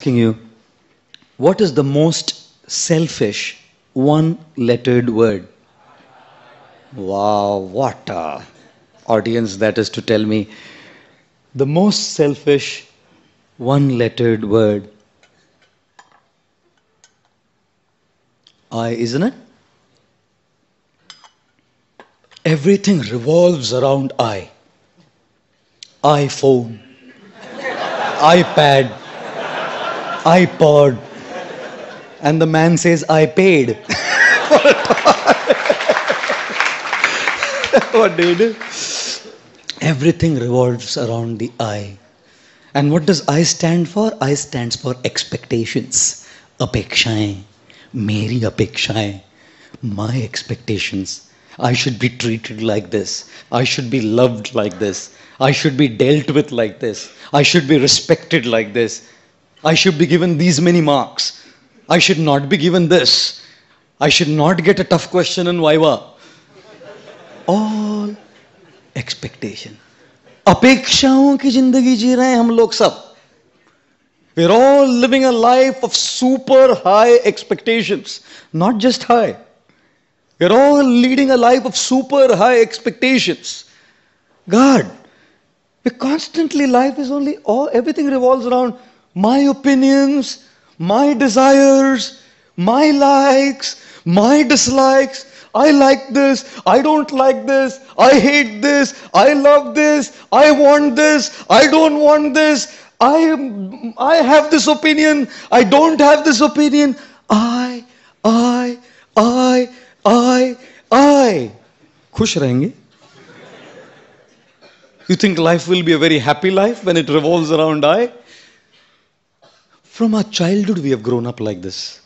Asking you, what is the most selfish one-lettered word? Wow, what a audience that is to tell me. The most selfish one-lettered word. I, isn't it? Everything revolves around I. iPhone, iPad, iPod, and the man says, I paid. What do you do? Everything revolves around the I. And what does I stand for? I stands for expectations. Apekshaen, meri apekshaen, my expectations. I should be treated like this. I should be loved like this. I should be dealt with like this. I should be respected like this. I should be given these many marks. I should not be given this. I should not get a tough question in Viva. All expectation. Apekshaon ki zindagi ji rahe hum log sab. We're all living a life of super high expectations. Not just high. We're all leading a life of super high expectations. God, we constantly, life is only, all, everything revolves around my opinions, my desires, my likes, my dislikes. I like this, I don't like this, I hate this, I love this, I want this, I don't want this, I have this opinion, I don't have this opinion. I. Khush rahenge? You think life will be a very happy life when it revolves around I? From our childhood, we have grown up like this.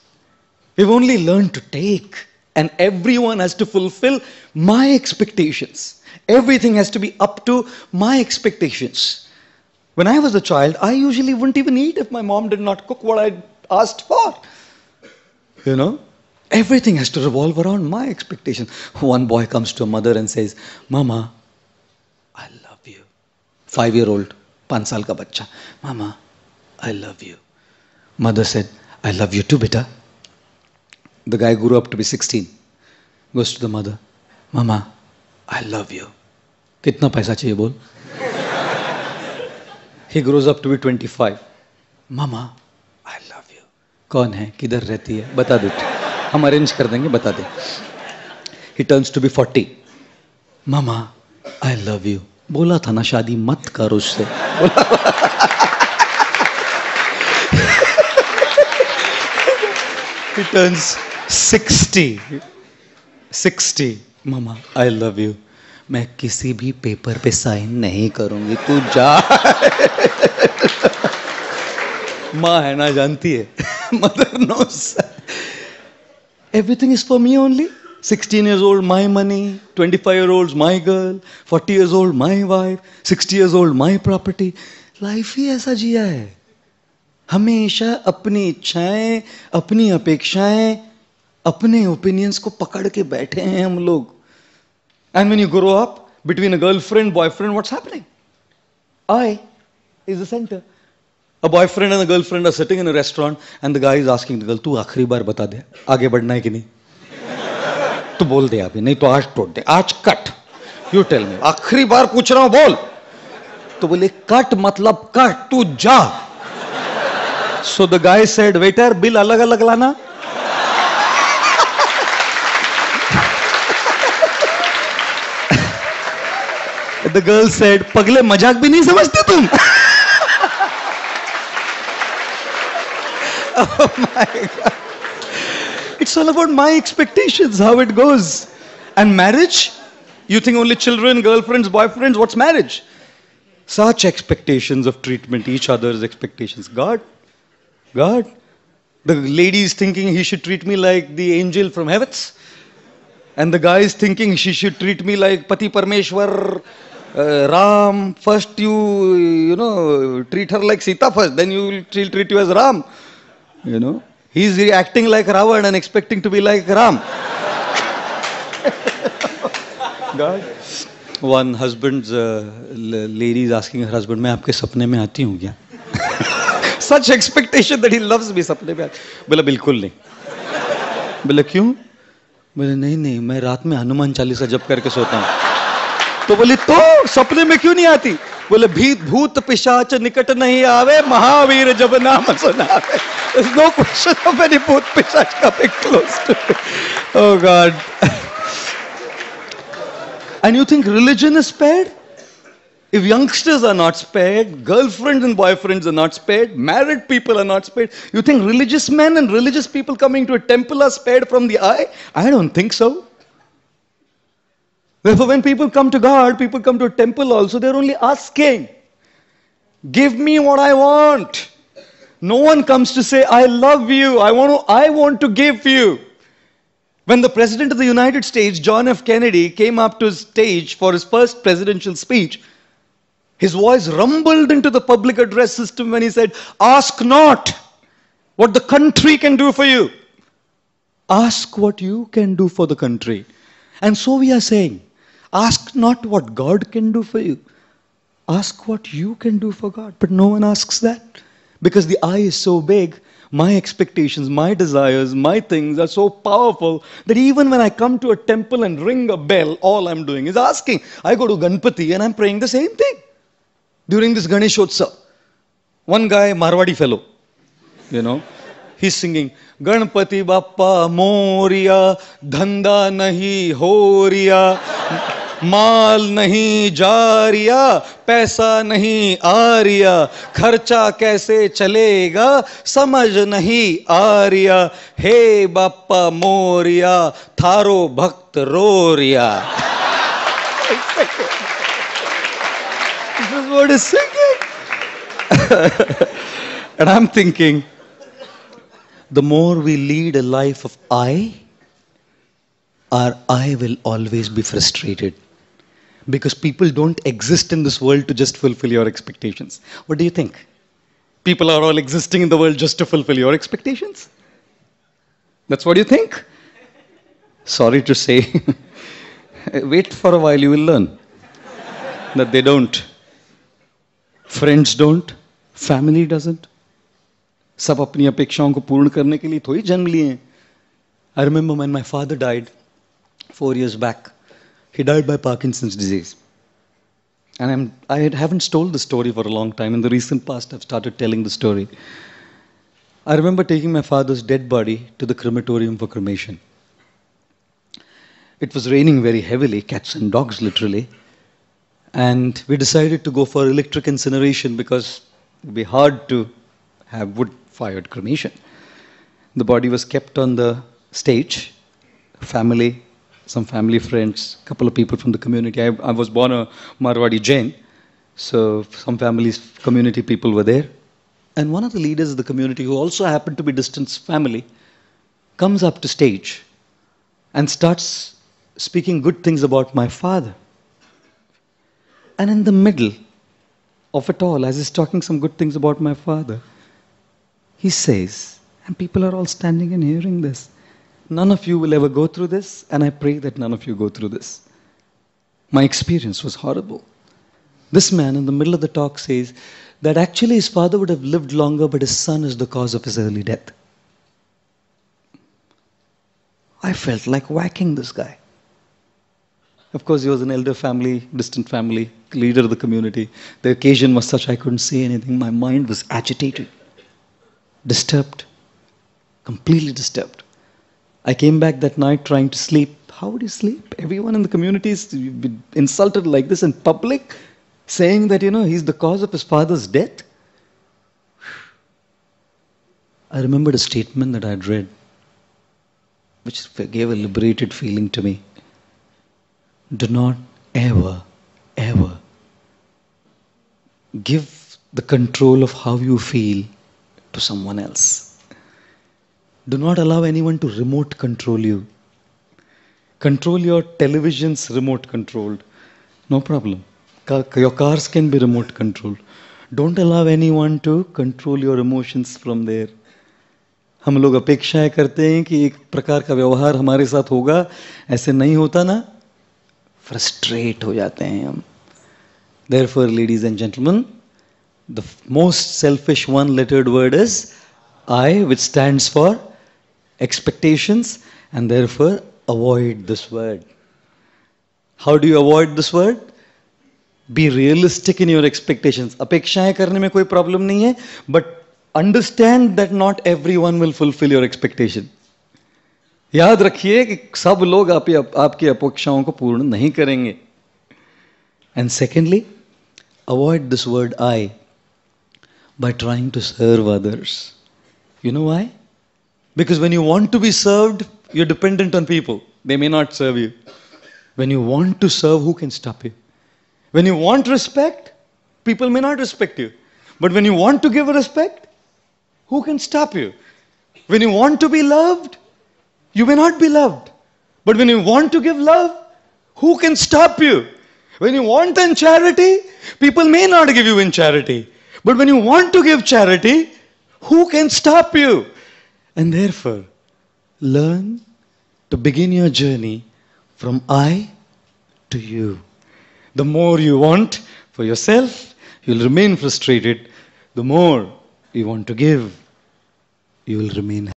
We've only learned to take, and everyone has to fulfill my expectations. Everything has to be up to my expectations. When I was a child, I usually wouldn't even eat if my mom did not cook what I asked for. You know, everything has to revolve around my expectations. One boy comes to a mother and says, Mama, I love you. 5-year-old, 5 saal ka bachcha. Mama, I love you. Mother said, I love you too, beta. The guy grew up to be 16. Goes to the mother. Mama, I love you. Kitna paisa chahiye bol? He grows up to be 25. Mama, I love you. Kaun hai? Kidhar rehti hai? Bata do. Hum arrange kar denge, bata de. He turns to be 40. Mama, I love you. Bola tha na shaadi mat kar usse. He turns 60. 60. Mama, I love you. मैं किसी भी paper पे sign नहीं करूंगी. तू जा. माँ है ना जानती है. Mother knows. Everything is for me only. 16 years old, my money. 25 year olds, my girl. 40 years old, my wife. 60 years old, my property. Life ही ऐसा जिया है. हमेशा अपनी इच्छाएं, अपनी अपेक्षाएं, अपने opinions को पकड़ के बैठे हैं हम लोग. And when you grow up, between a girlfriend, boyfriend, what's happening? I is the center. A boyfriend and a girlfriend are sitting in a restaurant and the guy is asking the girl, तू आखिरी बार बता दे, आगे बढ़ना है कि नहीं? तू बोल दे अभी, नहीं तो आज तोड़ दे, आज cut. You tell me, आखिरी बार पूछ रहा हूँ बोल. तो बोले cut मतलब cut, तू जा. So the guy said, waiter, bill alag-alag lana. The girl said, pagle mazak bhi nahi samajhte tum. Oh my God. It's all about my expectations, how it goes. And marriage? You think only children, girlfriends, boyfriends, what's marriage? Such expectations of treatment, each other's expectations. God, the lady is thinking he should treat me like the angel from heavens, and the guy is thinking she should treat me like Pati Parmeshwar, Ram. First you treat her like Sita first, then she'll treat you as Ram. You know, he's reacting like Ravan and expecting to be like Ram. God, one husband's lady is asking her husband, "मैं आपके सपने में आती हूँ क्या?" such expectation that he loves me. सपने में बोला बिल्कुल नहीं. बोला क्यों? बोले नहीं नहीं, मैं रात में हनुमान चालीसा जप करके सोता हूँ. तो बोली तो सपने में क्यों नहीं आती? बोले भूत पिशाच निकट नहीं आवे, महावीर जब नाम सुनावे. There's no question of any भूत पिशाच coming close to me. Oh God. And you think religion is spared? If youngsters are not spared, girlfriends and boyfriends are not spared, married people are not spared, you think religious men and religious people coming to a temple are spared from the eye? I don't think so. Therefore, when people come to God, people come to a temple also, they're only asking, give me what I want. No one comes to say, I love you, I want to give you. When the President of the United States, John F. Kennedy, came up to the stage for his first presidential speech, his voice rumbled into the public address system when he said, ask not what the country can do for you. Ask what you can do for the country. And so we are saying, ask not what God can do for you. Ask what you can do for God. But no one asks that. Because the I is so big, my expectations, my desires, my things are so powerful that even when I come to a temple and ring a bell, all I'm doing is asking. I go to Ganpati and I'm praying the same thing. During this Ganeshotsav, one guy, Marwadi fellow, you know, he's singing, Ganpati Bappa Moria, Dhanda Nahi Horia, Mal Nahi Jariya, Paisa Nahi Aariya, Kharcha Kaise Chalega, Samaj Nahi Aariya, Hey Bappa Moria, Tharo Bhakt Roria. This is what is singing. And I'm thinking, the more we lead a life of I, our I will always be frustrated. Because people don't exist in this world to just fulfill your expectations. What do you think? People are all existing in the world just to fulfill your expectations? That's what you think? Sorry to say. Wait for a while, you will learn that they don't. Friends don't. Family doesn't. सब अपनी अपेक्षाओं को पूर्ण करने के लिए थोड़ी जन्म लिए हैं. I remember when my father died 4 years back. He died by Parkinson's disease. And I haven't told the story for a long time. In the recent past, I've started telling the story. I remember taking my father's dead body to the crematorium for cremation. It was raining very heavily, cats and dogs literally. And we decided to go for electric incineration because it would be hard to have wood-fired cremation. The body was kept on the stage. Family, some family friends, a couple of people from the community. I was born a Marwadi Jain, so some families, community people were there. And one of the leaders of the community, who also happened to be distant family, comes up to stage and starts speaking good things about my father. And in the middle of it all, as he's talking some good things about my father, he says, and people are all standing and hearing this, none of you will ever go through this, and I pray that none of you go through this. My experience was horrible. This man in the middle of the talk says that actually his father would have lived longer, but his son is the cause of his early death. I felt like whacking this guy. Of course, he was an elder family, distant family, leader of the community. The occasion was such I couldn't say anything. My mind was agitated. Disturbed, completely disturbed. I came back that night trying to sleep. How would you sleep? Everyone in the community is insulted like this in public, saying that, you know, he's the cause of his father's death. I remembered a statement that I'd read, which gave a liberated feeling to me. Do not ever, ever give the control of how you feel to someone else. Do not allow anyone to remote control you. Control your television's remote controlled. No problem. Your cars can be remote controlled. Don't allow anyone to control your emotions from there. हम लोग अपेक्षाएं करते हैं कि एक प्रकार का व्यवहार हमारे साथ होगा. ऐसे नहीं होता ना. Frustrate हो जाते हैं हम. Therefore, ladies and gentlemen, The most selfish one-lettered word is I, which stands for expectations, and therefore avoid this word. How do you avoid this word? Be realistic in your expectations. अपेक्षाएं करने में कोई problem नहीं है, but understand that not everyone will fulfill your expectation. याद रखिए कि सब लोग आपकी अपेक्षाओं को पूर्ण नहीं करेंगे. And secondly, avoid this word I by trying to serve others. You know why? Because when you want to be served, you're dependent on people. They may not serve you. When you want to serve, who can stop you? When you want respect, people may not respect you. But when you want to give respect, who can stop you? When you want to be loved, you may not be loved. But when you want to give love, who can stop you? When you want in charity, people may not give you in charity. But when you want to give charity, who can stop you? And therefore, learn to begin your journey from I to you. The more you want for yourself, you'll remain frustrated. The more you want to give, you will remain happy.